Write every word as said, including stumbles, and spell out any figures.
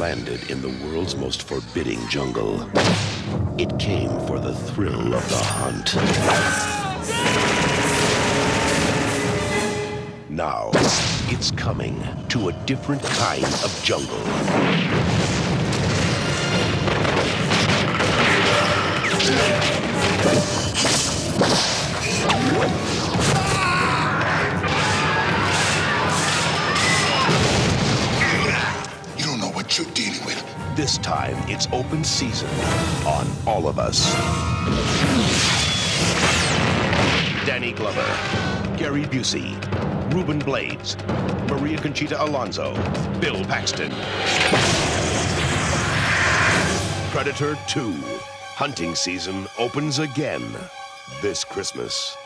landed in the world's most forbidding jungle. It came for the thrill of the hunt. Now, it's coming to a different kind of jungle. You don't know what you're dealing with. This time, it's open season on all of us. Danny Glover, Gary Busey, Ruben Blades, Maria Conchita Alonso, Bill Paxton. Predator two. Hunting season opens again this Christmas.